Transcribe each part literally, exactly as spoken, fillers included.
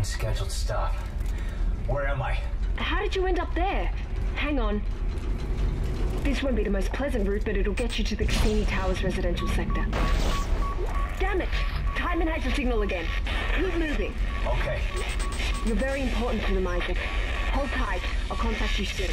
unscheduled stop. Where am I? How did you end up there? Hang on. This won't be the most pleasant route, but it'll get you to the Cassini Towers residential sector. Damn it! Titan has a signal again. Keep moving. Okay. You're very important to them, Isaac. Hold tight. I'll contact you soon.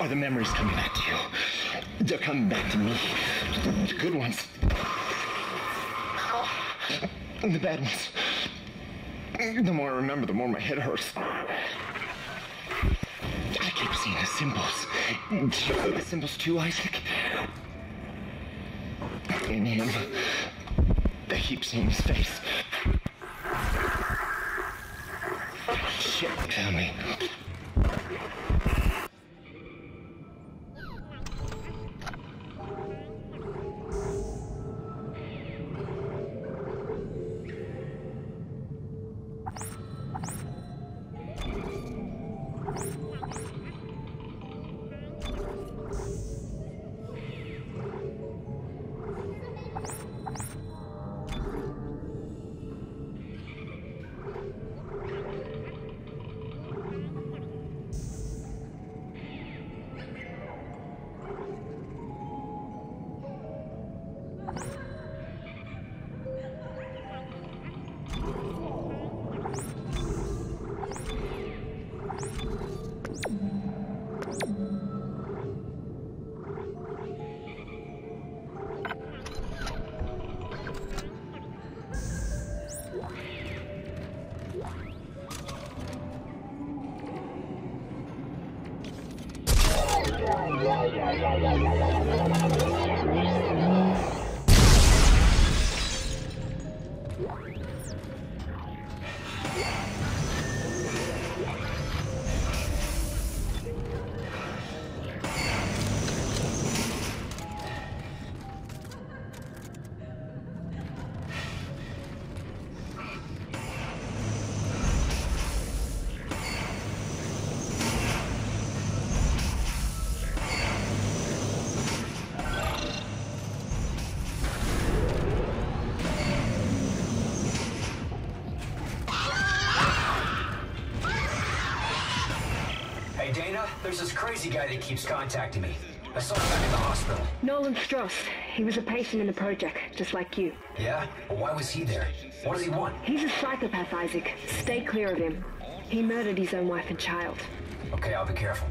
Are the memories coming back to you? They're coming back to me. The good ones. And the bad ones. The more I remember, the more my head hurts. I keep seeing the symbols. Do you know the symbols too, Isaac? In him. I keep seeing his face. Shit, they found me. There's this crazy guy that keeps contacting me. I saw him back in the hospital. Nolan Strauss. He was a patient in the project, just like you. Yeah? Well, why was he there? What does he want? He's a psychopath, Isaac. Stay clear of him. He murdered his own wife and child. Okay, I'll be careful.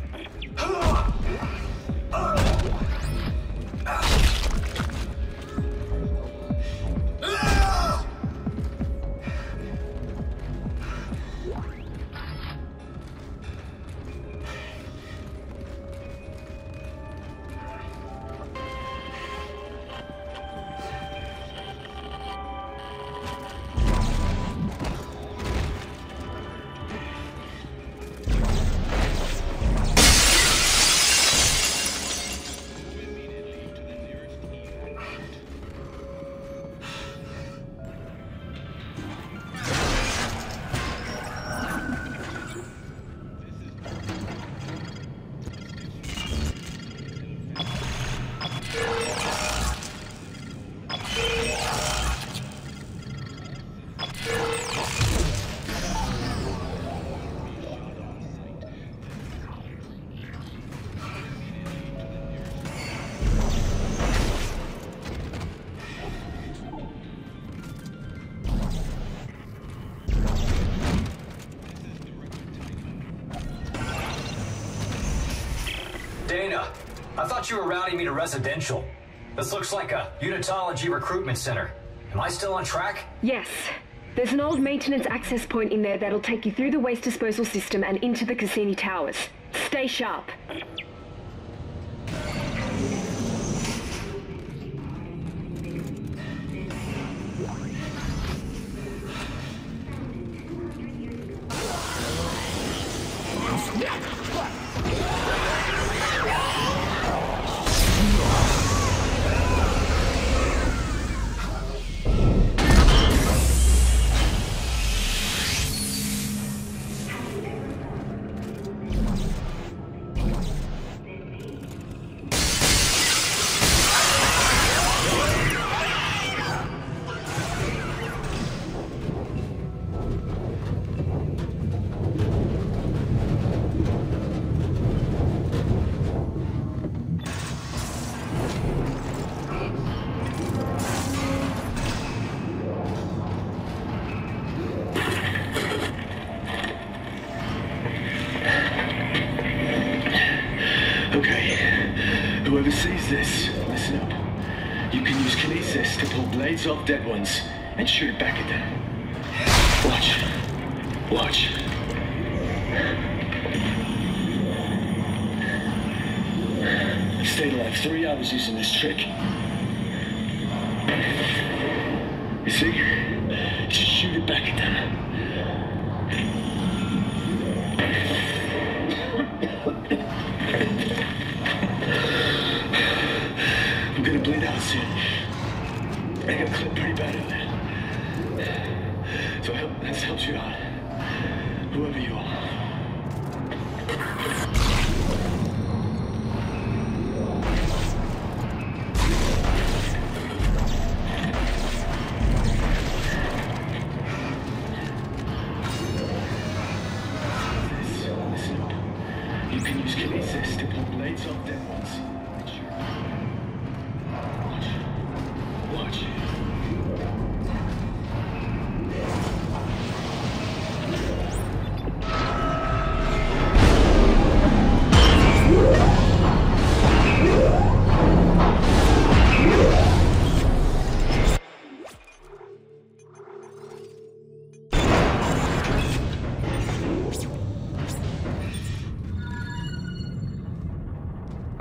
I thought you were routing me to residential. This looks like a unitology recruitment center. Am I still on track? Yes. There's an old maintenance access point in there that'll take you through the waste disposal system and into the Cassini Towers. Stay sharp. Off dead ones and shoot it back at them. Watch. Watch. I stayed alive three hours using this trick. You see? Just shoot it back at them. I'm gonna bleed out soon. I got clipped pretty bad in there. So I hope this helps you out, whoever you are.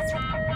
That's right.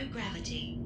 zero gravity.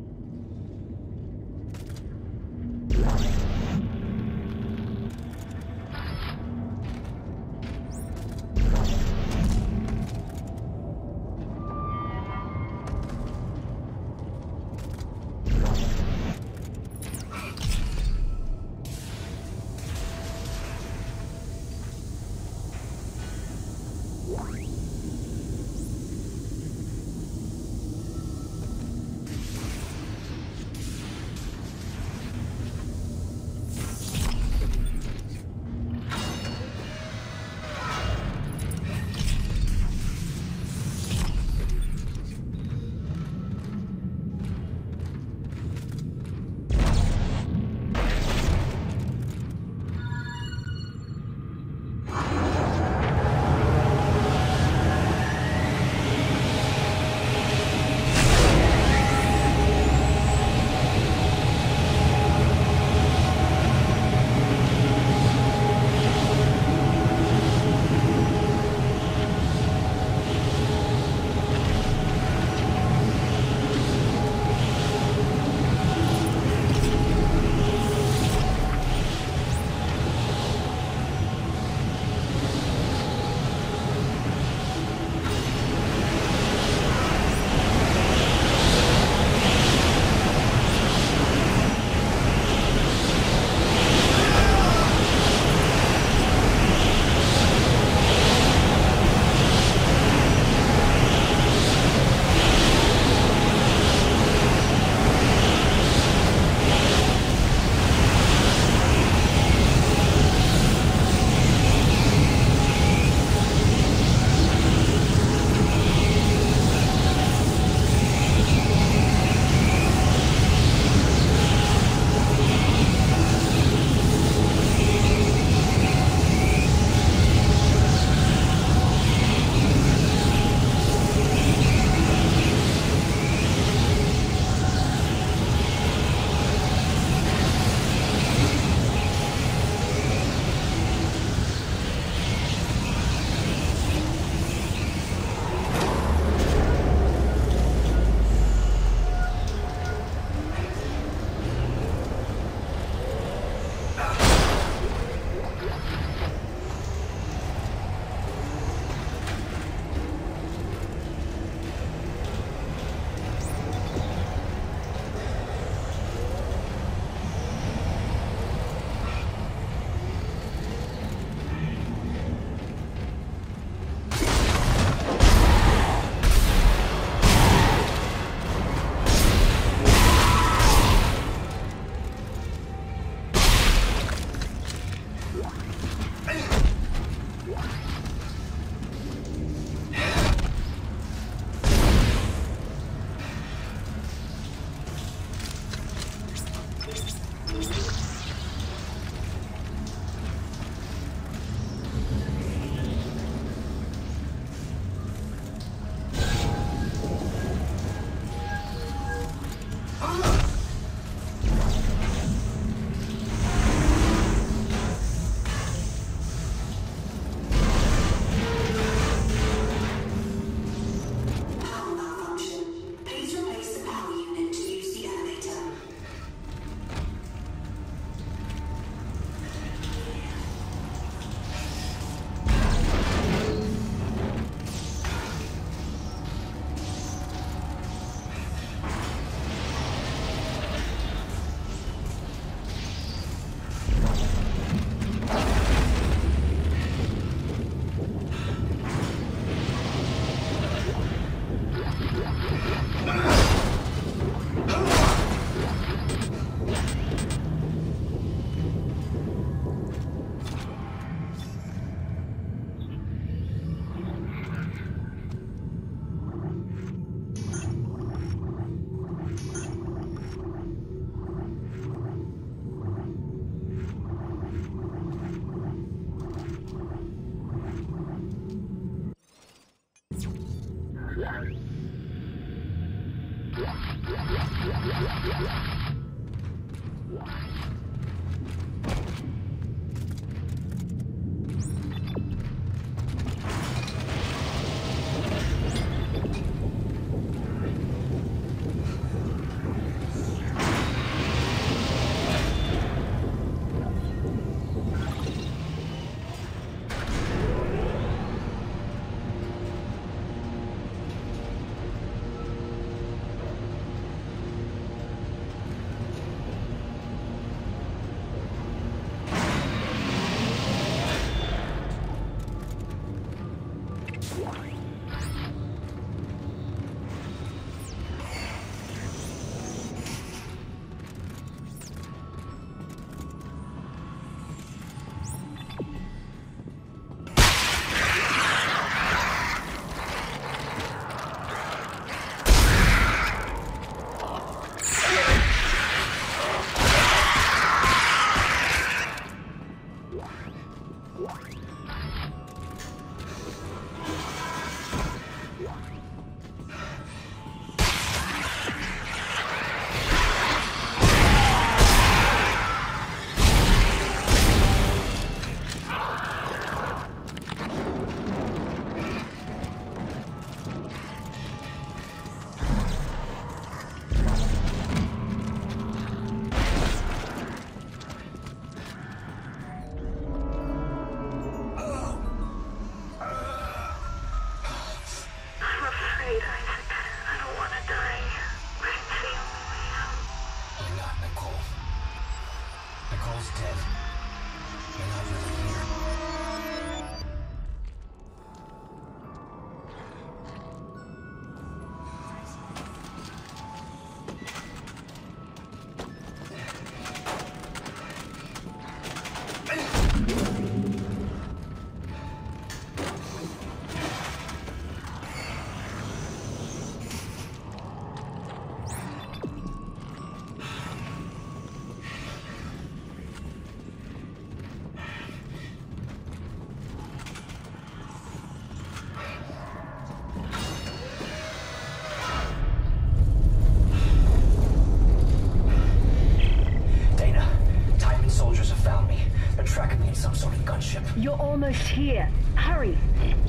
You're almost here. Hurry!